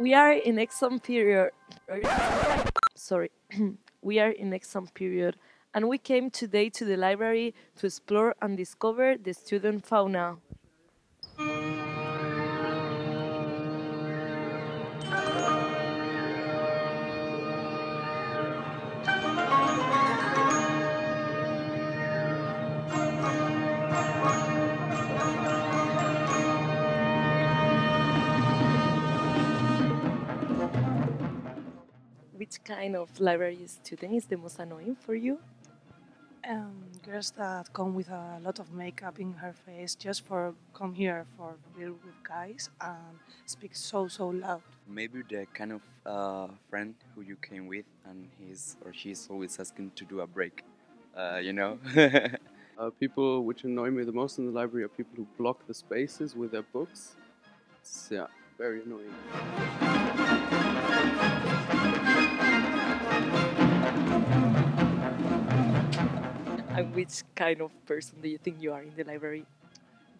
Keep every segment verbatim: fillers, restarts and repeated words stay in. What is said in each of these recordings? We are in exam period. Sorry. We are in exam period, and we came today to the library to explore and discover the student fauna. Which kind of library student is the most annoying for you? Um, girls that come with a lot of makeup in her face just for come here for deal with guys and speak so, so loud. Maybe the kind of uh, friend who you came with and he's or she's always asking to do a break, uh, you know? uh, people which annoy me the most in the library are people who block the spaces with their books. It's, yeah, very annoying. And which kind of person do you think you are in the library?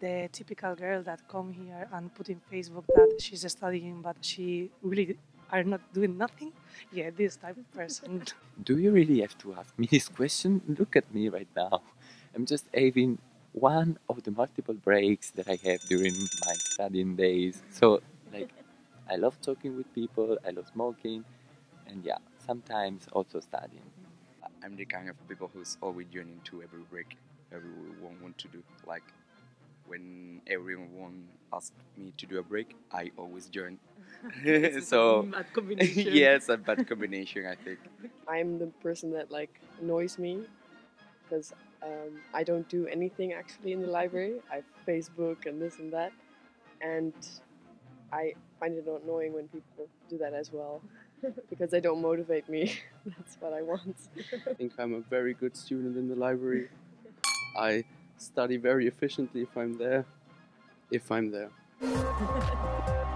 The typical girl that come here and put in Facebook that she's studying but she really are not doing nothing. Yeah, this type of person. Do you really have to ask me this question? Look at me right now. I'm just having one of the multiple breaks that I have during my studying days. So, like, I love talking with people, I love smoking, and yeah, sometimes also studying. I'm the kind of people who's always joining to every break everyone wants to do. Like, when everyone asks me to do a break, I always join. So, bad combination. Yes, a bad combination, I think. I'm the person that, like, annoys me because um, I don't do anything actually in the library. I Facebook and this and that. And I find it annoying when people do that as well, because they don't motivate me. That's what I want. I think I'm a very good student in the library. I study very efficiently if I'm there, if I'm there.